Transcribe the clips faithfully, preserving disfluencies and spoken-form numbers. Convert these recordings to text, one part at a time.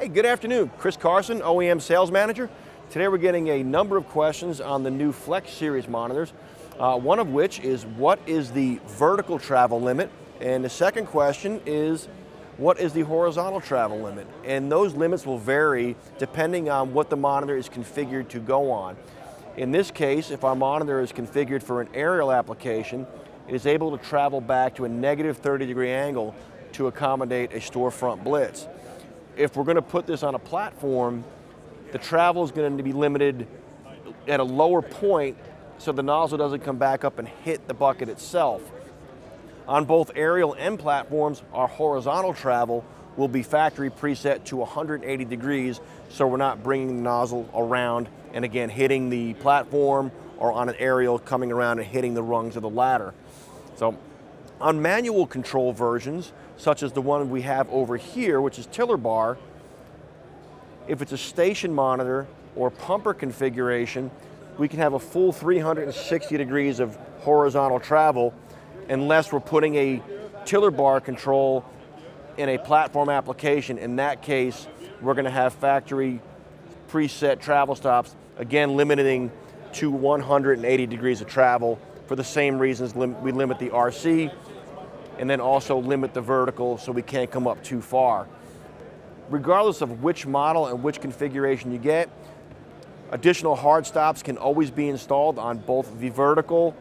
Hey, good afternoon. Chris Carson, O E M Sales Manager. Today we're getting a number of questions on the new Flex Series monitors, uh, one of which is what is the vertical travel limit? And the second question is what is the horizontal travel limit? And those limits will vary depending on what the monitor is configured to go on. In this case, if our monitor is configured for an aerial application, it is able to travel back to a negative thirty degree angle to accommodate a storefront blitz. If we're going to put this on a platform, the travel is going to be limited at a lower point so the nozzle doesn't come back up and hit the bucket itself. On both aerial and platforms, our horizontal travel will be factory preset to one hundred eighty degrees, so we're not bringing the nozzle around and again hitting the platform, or on an aerial coming around and hitting the rungs of the ladder. So on manual control versions, such as the one we have over here, which is tiller bar, if it's a station monitor or pumper configuration, we can have a full three hundred sixty degrees of horizontal travel unless we're putting a tiller bar control in a platform application. In that case, we're gonna have factory preset travel stops, again limiting to one hundred eighty degrees of travel for the same reasons lim- we limit the R C and then also limit the vertical so we can't come up too far. Regardless of which model and which configuration you get, additional hard stops can always be installed on both the vertical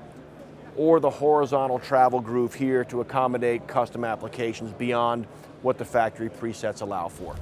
or the horizontal travel groove here to accommodate custom applications beyond what the factory presets allow for.